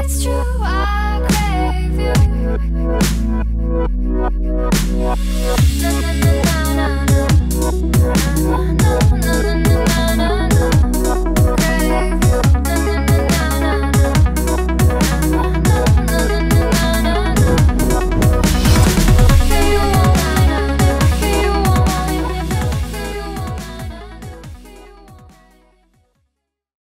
It's true, I crave you.